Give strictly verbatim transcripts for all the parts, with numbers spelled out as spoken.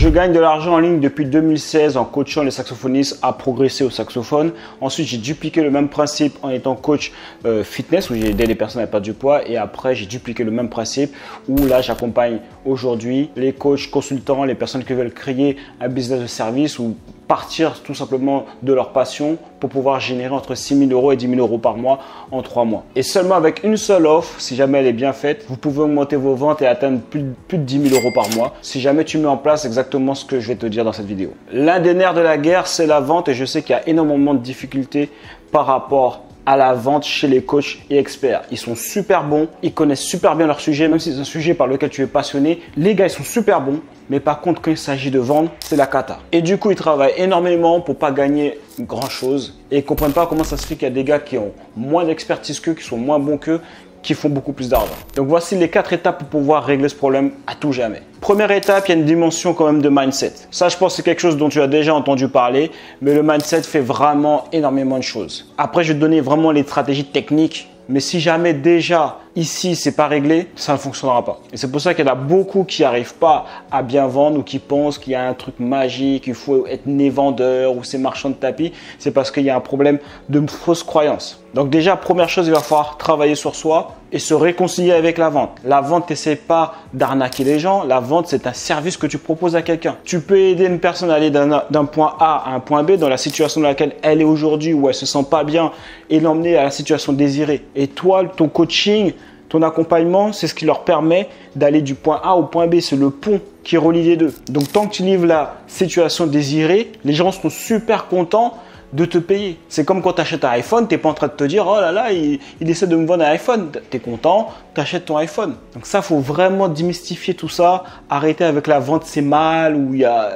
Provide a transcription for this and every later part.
Je gagne de l'argent en ligne depuis deux mille seize en coachant les saxophonistes à progresser au saxophone. Ensuite, j'ai dupliqué le même principe en étant coach euh, fitness, où j'ai aidé les personnes à perdre du poids. Et après, j'ai dupliqué le même principe où là, j'accompagne aujourd'hui les coachs consultants, les personnes qui veulent créer un business de service ou partir tout simplement de leur passion pour pouvoir générer entre six mille euros et dix mille euros par mois en trois mois. Et seulement avec une seule offre, si jamais elle est bien faite, vous pouvez augmenter vos ventes et atteindre plus de, plus de dix mille euros par mois si jamais tu mets en place exactement ce que je vais te dire dans cette vidéo. L'un des nerfs de la guerre, c'est la vente, et je sais qu'il y a énormément de difficultés par rapport à la vente chez les coachs et experts. Ils sont super bons, ils connaissent super bien leur sujet, même si c'est un sujet par lequel tu es passionné. Les gars, ils sont super bons. Mais par contre, quand il s'agit de vendre, c'est la cata. Et du coup, ils travaillent énormément pour pas gagner grand-chose. Et ils ne comprennent pas comment ça se fait qu'il y a des gars qui ont moins d'expertise qu'eux, qui sont moins bons qu'eux, qui font beaucoup plus d'argent. Donc voici les quatre étapes pour pouvoir régler ce problème à tout jamais. Première étape, il y a une dimension quand même de mindset. Ça, je pense que c'est quelque chose dont tu as déjà entendu parler, mais le mindset fait vraiment énormément de choses. Après, je vais te donner vraiment les stratégies techniques. Mais si jamais déjà ici, c'est pas réglé, ça ne fonctionnera pas. Et c'est pour ça qu'il y en a beaucoup qui n'arrivent pas à bien vendre ou qui pensent qu'il y a un truc magique, il faut être né vendeur ou c'est marchand de tapis. C'est parce qu'il y a un problème de fausse croyance. Donc déjà, première chose, il va falloir travailler sur soi et se réconcilier avec la vente. La vente, t'essaie pas d'arnaquer les gens. La vente, c'est un service que tu proposes à quelqu'un. Tu peux aider une personne à aller d'un point A à un point B dans la situation dans laquelle elle est aujourd'hui, où elle se sent pas bien, et l'emmener à la situation désirée. Et toi, ton coaching, ton accompagnement, c'est ce qui leur permet d'aller du point A au point B. C'est le pont qui relie les deux. Donc, tant que tu livres la situation désirée, les gens seront super contents de te payer. C'est comme quand tu achètes un iPhone, tu n'es pas en train de te dire « Oh là là, il, il essaie de me vendre un iPhone ». Tu es content, tu achètes ton iPhone. Donc ça, il faut vraiment démystifier tout ça. Arrêter avec la vente, c'est mal, ou il y a,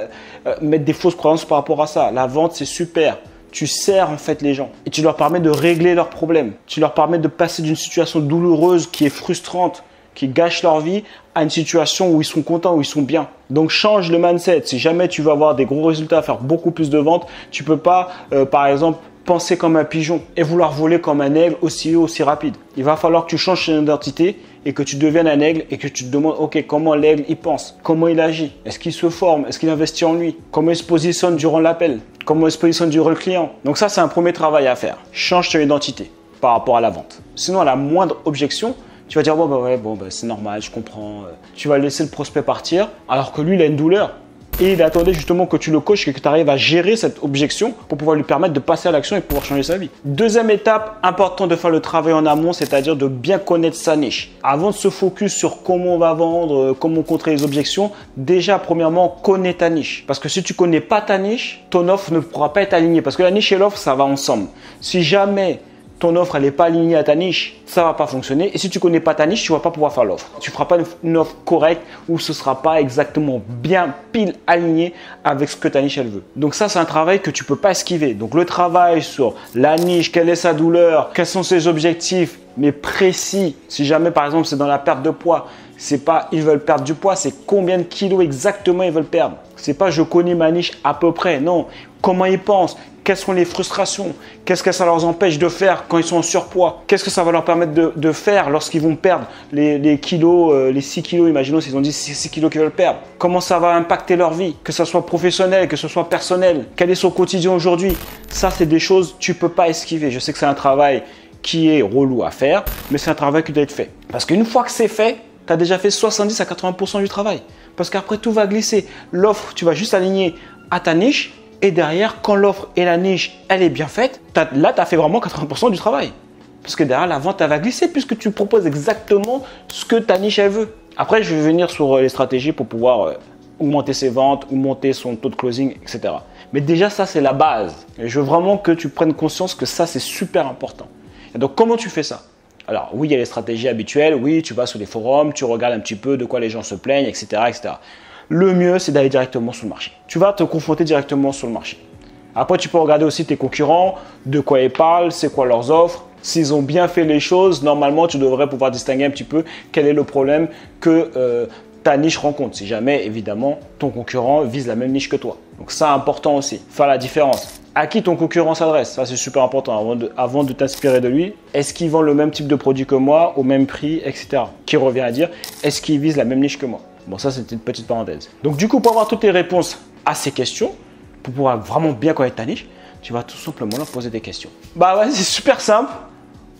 euh, mettre des fausses croyances par rapport à ça. La vente, c'est super. Tu sers en fait les gens et tu leur permets de régler leurs problèmes. Tu leur permets de passer d'une situation douloureuse qui est frustrante, qui gâche leur vie, à une situation où ils sont contents, où ils sont bien. Donc change le mindset. Si jamais tu veux avoir des gros résultats, faire beaucoup plus de ventes, tu peux pas, euh, par exemple, penser comme un pigeon et vouloir voler comme un aigle aussi haut, aussi rapide. Il va falloir que tu changes ton identité et que tu deviennes un aigle et que tu te demandes, ok, comment l'aigle il pense, comment il agit, est-ce qu'il se forme, est-ce qu'il investit en lui, comment il se positionne durant l'appel, comment il se positionne durant le client. Donc ça, c'est un premier travail à faire. Change ton identité par rapport à la vente. Sinon, à la moindre objection, tu vas dire, bon, bah ouais, bon, bah, c'est normal, je comprends. Tu vas laisser le prospect partir alors que lui, il a une douleur. Et il attendait justement que tu le coaches et que tu arrives à gérer cette objection pour pouvoir lui permettre de passer à l'action et pouvoir changer sa vie. Deuxième étape, important de faire le travail en amont, c'est-à-dire de bien connaître sa niche. Avant de se focus sur comment on va vendre, comment contrer les objections, déjà premièrement, connais ta niche. Parce que si tu connais pas ta niche, ton offre ne pourra pas être alignée. Parce que la niche et l'offre, ça va ensemble. Si jamais ton offre elle n'est pas alignée à ta niche, ça ne va pas fonctionner. Et si tu ne connais pas ta niche, tu ne vas pas pouvoir faire l'offre. Tu ne feras pas une offre correcte où ce ne sera pas exactement bien pile aligné avec ce que ta niche elle veut. Donc ça, c'est un travail que tu ne peux pas esquiver. Donc le travail sur la niche, quelle est sa douleur, quels sont ses objectifs, mais précis. Si jamais par exemple c'est dans la perte de poids, c'est pas ils veulent perdre du poids, c'est combien de kilos exactement ils veulent perdre. C'est pas je connais ma niche à peu près, non. Comment ils pensent? Quelles sont les frustrations? Qu'est-ce que ça leur empêche de faire quand ils sont en surpoids? Qu'est-ce que ça va leur permettre de, de faire lorsqu'ils vont perdre les, les kilos, euh, les six kilos? Imaginons s'ils ont dit six kilos qu'ils veulent perdre. Comment ça va impacter leur vie? Que ce soit professionnel, que ce soit personnel. Quel est son quotidien aujourd'hui? Ça, c'est des choses que tu ne peux pas esquiver. Je sais que c'est un travail qui est relou à faire, mais c'est un travail qui doit être fait. Parce qu'une fois que c'est fait, tu as déjà fait soixante-dix à quatre-vingts pour cent du travail. Parce qu'après, tout va glisser. L'offre, tu vas juste aligner à ta niche. Et derrière, quand l'offre et la niche, elle est bien faite, là, tu as fait vraiment quatre-vingts pour cent du travail. Parce que derrière, la vente, elle va glisser puisque tu proposes exactement ce que ta niche, elle veut. Après, je vais venir sur les stratégies pour pouvoir augmenter ses ventes, augmenter son taux de closing, et cetera. Mais déjà, ça, c'est la base. Et je veux vraiment que tu prennes conscience que ça, c'est super important. Et donc, comment tu fais ça? Alors, oui, il y a les stratégies habituelles. Oui, tu vas sur les forums, tu regardes un petit peu de quoi les gens se plaignent, et cetera, et cetera. Le mieux, c'est d'aller directement sur le marché. Tu vas te confronter directement sur le marché. Après, tu peux regarder aussi tes concurrents, de quoi ils parlent, c'est quoi leurs offres. S'ils ont bien fait les choses, normalement, tu devrais pouvoir distinguer un petit peu quel est le problème que euh, ta niche rencontre. Si jamais, évidemment, ton concurrent vise la même niche que toi. Donc, ça, important aussi, faire la différence. À qui ton concurrent s'adresse? Ça, c'est super important. Avant de, avant de t'inspirer de lui, est-ce qu'il vend le même type de produit que moi, au même prix, et cetera. Qui revient à dire, est-ce qu'il vise la même niche que moi? Bon, ça, c'était une petite parenthèse. Donc, du coup, pour avoir toutes les réponses à ces questions, pour pouvoir vraiment bien connaître ta niche, tu vas tout simplement leur poser des questions. Bah ouais, c'est super simple,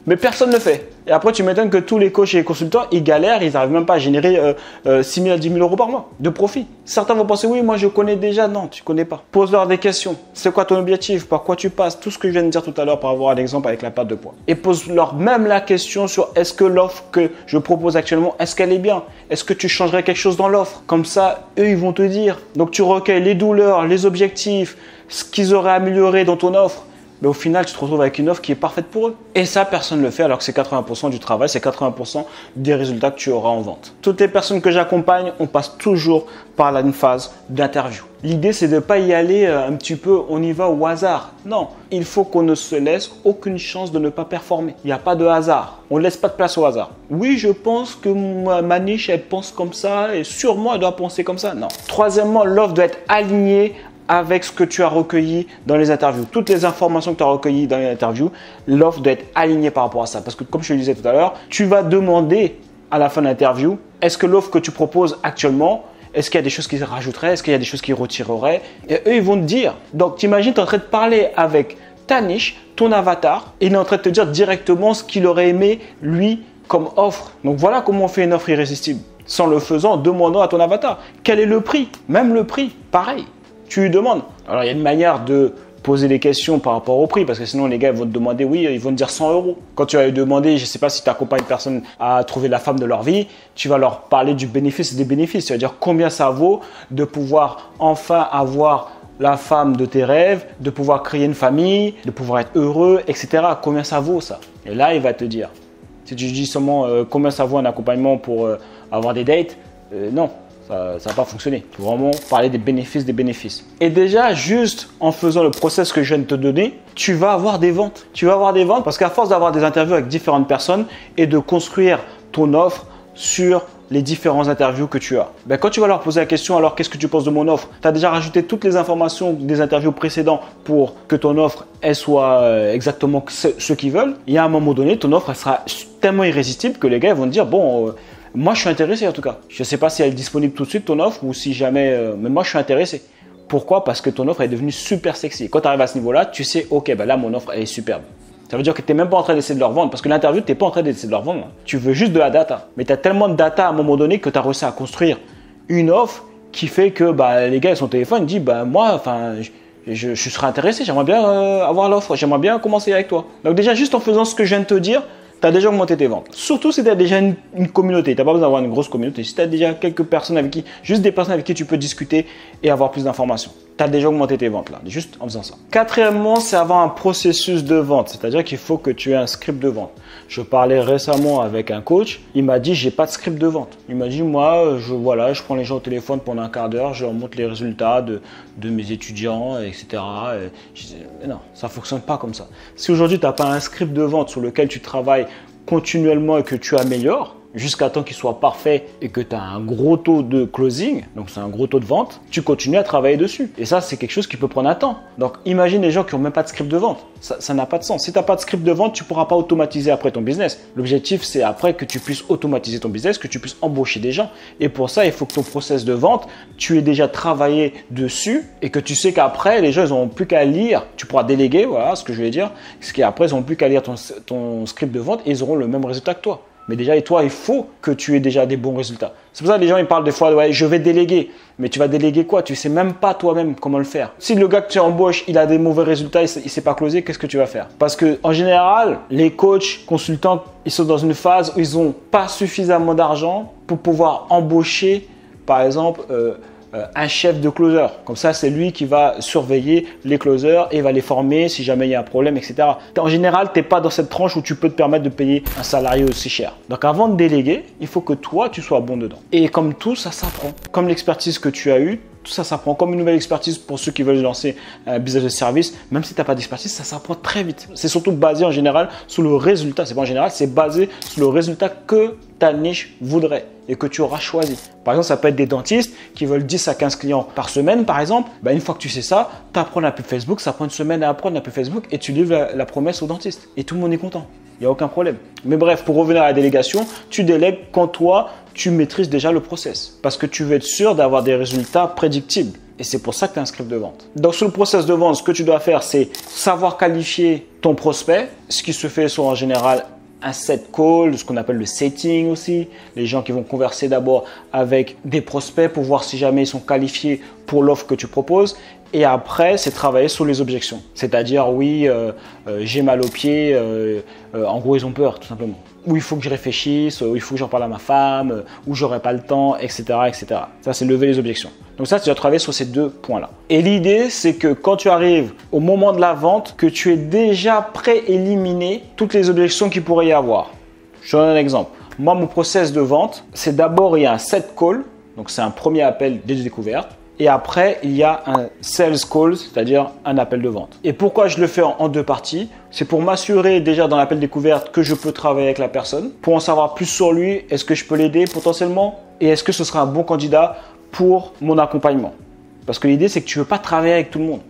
mais personne ne le fait. Et après, tu m'étonnes que tous les coachs et les consultants, ils galèrent, ils n'arrivent même pas à générer euh, euh, six mille à dix mille euros par mois de profit. Certains vont penser, oui, moi je connais déjà. Non, tu ne connais pas. Pose-leur des questions. C'est quoi ton objectif? Par quoi tu passes? Tout ce que je viens de dire tout à l'heure par rapport à l'exemple avec la perte de poids. Et pose-leur même la question sur est-ce que l'offre que je propose actuellement, est-ce qu'elle est bien? Est-ce que tu changerais quelque chose dans l'offre? Comme ça, eux, ils vont te dire. Donc, tu recueilles les douleurs, les objectifs, ce qu'ils auraient amélioré dans ton offre. Mais au final, tu te retrouves avec une offre qui est parfaite pour eux. Et ça, personne ne le fait, alors que c'est quatre-vingts pour cent du travail, c'est quatre-vingts pour cent des résultats que tu auras en vente. Toutes les personnes que j'accompagne, on passe toujours par la phase d'interview. L'idée, c'est de ne pas y aller un petit peu, on y va au hasard. Non, il faut qu'on ne se laisse aucune chance de ne pas performer. Il n'y a pas de hasard. On ne laisse pas de place au hasard. Oui, je pense que ma niche, elle pense comme ça et sûrement, elle doit penser comme ça. Non. Troisièmement, l'offre doit être alignée avec ce que tu as recueilli dans les interviews. Toutes les informations que tu as recueillies dans les interviews, l'offre doit être alignée par rapport à ça. Parce que comme je te le disais tout à l'heure, tu vas demander à la fin de l'interview, est-ce que l'offre que tu proposes actuellement, est-ce qu'il y a des choses qui se rajouteraient, est-ce qu'il y a des choses qui retireraient? Et eux, ils vont te dire. Donc, t'imagines, tu es en train de parler avec ta niche, ton avatar, et il est en train de te dire directement ce qu'il aurait aimé, lui, comme offre. Donc, voilà comment on fait une offre irrésistible. Sans le faisant, demandant à ton avatar, quel est le prix? Même le prix, pareil. Tu lui demandes. Alors, il y a une manière de poser des questions par rapport au prix, parce que sinon, les gars, ils vont te demander, oui, ils vont te dire cent euros. Quand tu vas lui demander, je ne sais pas si tu accompagnes une personne à trouver la femme de leur vie, tu vas leur parler du bénéfice et des bénéfices. Tu vas dire combien ça vaut de pouvoir enfin avoir la femme de tes rêves, de pouvoir créer une famille, de pouvoir être heureux, et cetera. Combien ça vaut ça? Et là, il va te dire. Si tu dis seulement euh, combien ça vaut un accompagnement pour euh, avoir des dates, euh, non. Ça n'a pas fonctionné. Il faut vraiment parler des bénéfices, des bénéfices. Et déjà, juste en faisant le process que je viens de te donner, tu vas avoir des ventes. Tu vas avoir des ventes parce qu'à force d'avoir des interviews avec différentes personnes et de construire ton offre sur les différentes interviews que tu as, ben, quand tu vas leur poser la question, alors qu'est-ce que tu penses de mon offre? Tu as déjà rajouté toutes les informations des interviews précédentes pour que ton offre, elle soit exactement ce qu'ils veulent. Et à un moment donné, ton offre, elle sera tellement irrésistible que les gars vont te dire, bon... Euh, moi, je suis intéressé en tout cas. Je ne sais pas si elle est disponible tout de suite, ton offre, ou si jamais… Euh, mais moi, je suis intéressé. Pourquoi? Parce que ton offre est devenue super sexy. Quand tu arrives à ce niveau-là, tu sais, ok, ben là, mon offre, elle est superbe. Ça veut dire que tu n'es même pas en train d'essayer de leur vendre, parce que l'interview, tu n'es pas en train d'essayer de leur vendre. Tu veux juste de la data. Mais tu as tellement de data à un moment donné que tu as réussi à construire une offre qui fait que bah, les gars, ils sont au téléphone, ils disent, bah, moi, enfin… Je, je serais intéressé, j'aimerais bien euh, avoir l'offre, j'aimerais bien commencer avec toi. Donc déjà, juste en faisant ce que je viens de te dire, tu as déjà augmenté tes ventes. Surtout si tu as déjà une, une communauté, tu n'as pas besoin d'avoir une grosse communauté. Si tu as déjà quelques personnes avec qui, juste des personnes avec qui tu peux discuter et avoir plus d'informations, tu as déjà augmenté tes ventes là, juste en faisant ça. Quatrièmement, c'est avoir un processus de vente, c'est-à-dire qu'il faut que tu aies un script de vente. Je parlais récemment avec un coach, il m'a dit, j'ai pas de script de vente. Il m'a dit, moi, je, voilà, je prends les gens au téléphone pendant un quart d'heure, je leur montre les résultats de, de mes étudiants, et cetera. Et je dis, non, ça ne fonctionne pas comme ça. Si aujourd'hui, tu n'as pas un script de vente sur lequel tu travailles continuellement et que tu améliores, jusqu'à temps qu'il soit parfait et que tu as un gros taux de closing, donc c'est un gros taux de vente, tu continues à travailler dessus. Et ça, c'est quelque chose qui peut prendre un temps. Donc, imagine les gens qui n'ont même pas de script de vente. Ça n'a pas de sens. Si tu n'as pas de script de vente, tu ne pourras pas automatiser après ton business. L'objectif, c'est après que tu puisses automatiser ton business, que tu puisses embaucher des gens. Et pour ça, il faut que ton process de vente, tu aies déjà travaillé dessus et que tu sais qu'après, les gens, ils n'auront plus qu'à lire. Tu pourras déléguer, voilà ce que je vais dire. Parce qu'après, ils n'auront plus qu'à lire ton, ton script de vente et ils auront le même résultat que toi. Mais déjà, et toi, il faut que tu aies déjà des bons résultats. C'est pour ça que les gens, ils parlent des fois, ouais, je vais déléguer. Mais tu vas déléguer quoi? Tu sais même pas toi-même comment le faire. Si le gars que tu embauches, il a des mauvais résultats, il ne sait pas closer, qu'est-ce que tu vas faire? Parce que en général, les coachs, consultants, ils sont dans une phase où ils n'ont pas suffisamment d'argent pour pouvoir embaucher, par exemple, euh, un chef de closer. Comme ça, c'est lui qui va surveiller les closers et va les former si jamais il y a un problème, et cetera. En général, tu n'es pas dans cette tranche où tu peux te permettre de payer un salarié aussi cher. Donc, avant de déléguer, il faut que toi, tu sois bon dedans. Et comme tout, ça s'apprend. Comme l'expertise que tu as eue, tout ça s'apprend. Comme une nouvelle expertise pour ceux qui veulent lancer un business de service, même si tu n'as pas d'expertise, ça s'apprend très vite. C'est surtout basé en général sur le résultat. C'est pas en général, c'est basé sur le résultat que ta niche voudrait et que tu auras choisi. Par exemple, ça peut être des dentistes qui veulent dix à quinze clients par semaine, par exemple. Bah, une fois que tu sais ça, tu apprends la pub Facebook, ça prend une semaine à apprendre la pub Facebook et tu livres la, la promesse au dentiste. Et tout le monde est content. Il n'y a aucun problème. Mais bref, pour revenir à la délégation, tu délègues quand toi, tu maîtrises déjà le process parce que tu veux être sûr d'avoir des résultats prédictibles. Et c'est pour ça que tu as un script de vente. Donc, sur le process de vente, ce que tu dois faire, c'est savoir qualifier ton prospect. Ce qui se fait sur en général un set call, ce qu'on appelle le setting aussi. Les gens qui vont converser d'abord avec des prospects pour voir si jamais ils sont qualifiés pour l'offre que tu proposes. Et après, c'est travailler sur les objections. C'est-à-dire, oui, euh, euh, j'ai mal aux pieds, euh, euh, en gros, ils ont peur, tout simplement. Ou il faut que je réfléchisse, ou il faut que j'en parle à ma femme, ou j'aurai pas le temps, et cetera, et cetera. Ça, c'est lever les objections. Donc ça, tu dois travailler sur ces deux points-là. Et l'idée, c'est que quand tu arrives au moment de la vente, que tu aies déjà pré-éliminé toutes les objections qu'il pourrait y avoir. Je te donne un exemple. Moi, mon process de vente, c'est d'abord, il y a un set call, donc c'est un premier appel de découverte. Et après, il y a un sales call, c'est-à-dire un appel de vente. Et pourquoi je le fais en deux parties? C'est pour m'assurer déjà dans l'appel découverte que je peux travailler avec la personne, pour en savoir plus sur lui, est-ce que je peux l'aider potentiellement et est-ce que ce sera un bon candidat pour mon accompagnement. Parce que l'idée, c'est que tu ne veux pas travailler avec tout le monde.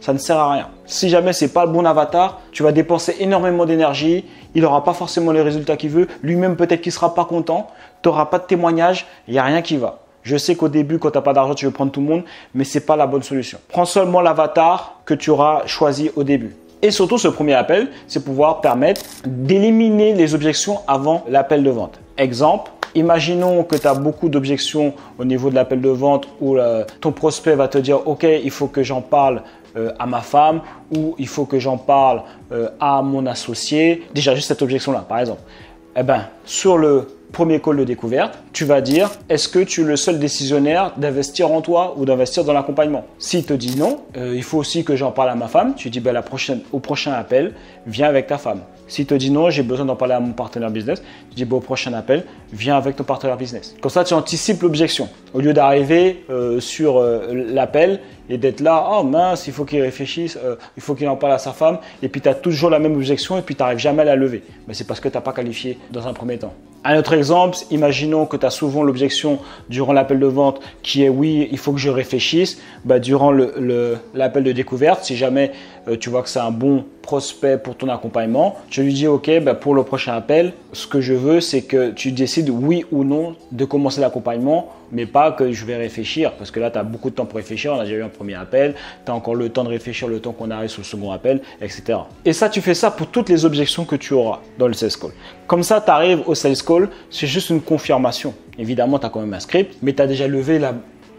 Ça ne sert à rien. Si jamais ce n'est pas le bon avatar, tu vas dépenser énormément d'énergie, il n'aura pas forcément les résultats qu'il veut, lui-même peut-être qu'il ne sera pas content, tu n'auras pas de témoignage, il n'y a rien qui va. Je sais qu'au début, quand tu n'as pas d'argent, tu veux prendre tout le monde, mais ce n'est pas la bonne solution. Prends seulement l'avatar que tu auras choisi au début. Et surtout, ce premier appel, c'est pouvoir permettre d'éliminer les objections avant l'appel de vente. Exemple, imaginons que tu as beaucoup d'objections au niveau de l'appel de vente où euh, ton prospect va te dire « Ok, il faut que j'en parle euh, à ma femme » ou « Il faut que j'en parle euh, à mon associé ». Déjà, juste cette objection-là, par exemple. Eh bien, sur le premier call de découverte, tu vas dire est-ce que tu es le seul décisionnaire d'investir en toi ou d'investir dans l'accompagnement? S'il te dit non, euh, il faut aussi que j'en parle à ma femme. Tu dis ben, la prochaine, au prochain appel, viens avec ta femme. S'il te dit non, j'ai besoin d'en parler à mon partenaire business, tu dis ben, au prochain appel, viens avec ton partenaire business. Comme ça, tu anticipes l'objection. Au lieu d'arriver euh, sur euh, l'appel et d'être là, oh mince, il faut qu'il réfléchisse, euh, il faut qu'il en parle à sa femme, et puis tu as toujours la même objection et puis tu n'arrives jamais à la lever. Mais c'est parce que tu n'as pas qualifié dans un premier temps. Un autre exemple, imaginons que tu as souvent l'objection durant l'appel de vente qui est « oui, il faut que je réfléchisse bah, ». Durant le, le, l'appel de découverte, si jamais euh, tu vois que c'est un bon prospect pour ton accompagnement, tu lui dis « ok, bah, pour le prochain appel, ce que je veux, c'est que tu décides oui ou non de commencer l'accompagnement, mais pas que je vais réfléchir parce que là, tu as beaucoup de temps pour réfléchir. On a déjà eu un premier appel, tu as encore le temps de réfléchir le temps qu'on arrive sur le second appel, et cetera. Et ça, tu fais ça pour toutes les objections que tu auras dans le sales call. Comme ça, tu arrives au sales call. C'est juste une confirmation. Évidemment, tu as quand même un script, mais tu as déjà levé la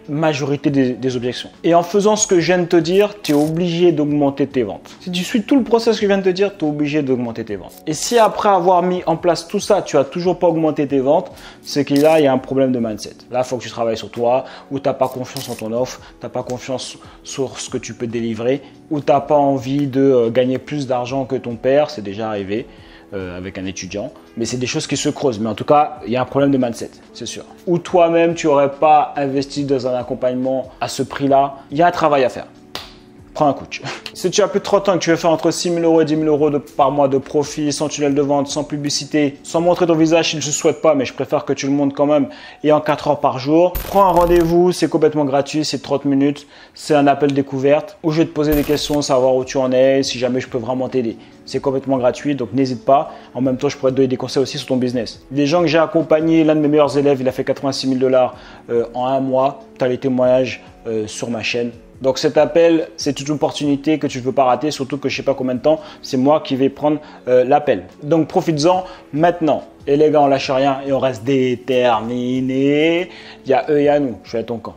majorité des, des objections. Et en faisant ce que je viens de te dire, tu es obligé d'augmenter tes ventes. Si tu suis tout le process que je viens de te dire, tu es obligé d'augmenter tes ventes. Et si après avoir mis en place tout ça, tu n'as toujours pas augmenté tes ventes, c'est qu'il y a un problème de mindset. Là, il faut que tu travailles sur toi, ou tu n'as pas confiance en ton offre, tu n'as pas confiance sur ce que tu peux délivrer, ou tu n'as pas envie de gagner plus d'argent que ton père, c'est déjà arrivé. Euh, avec un étudiant, mais c'est des choses qui se creusent. Mais en tout cas, il y a un problème de mindset, c'est sûr. Ou toi-même, tu n'aurais pas investi dans un accompagnement à ce prix-là. Il y a un travail à faire. Prends un coach. Si tu as plus de trente ans et que tu veux faire entre six mille euros et dix mille euros de, par mois de profit, sans tunnel de vente, sans publicité, sans montrer ton visage, je ne le souhaite pas, mais je préfère que tu le montres quand même, et en quatre heures par jour, prends un rendez-vous, c'est complètement gratuit, c'est trente minutes, c'est un appel découverte où je vais te poser des questions, savoir où tu en es, si jamais je peux vraiment t'aider. C'est complètement gratuit, donc n'hésite pas. En même temps, je pourrais te donner des conseils aussi sur ton business. Les gens que j'ai accompagnés, l'un de mes meilleurs élèves, il a fait quatre-vingt-six mille dollars euh, en un mois. Tu as les témoignages euh, sur ma chaîne. Donc cet appel, c'est une opportunité que tu ne veux pas rater, surtout que je ne sais pas combien de temps, c'est moi qui vais prendre euh, l'appel. Donc profites-en maintenant. Et les gars, on lâche rien et on reste déterminés. Il y a eux et à nous, je suis à ton camp.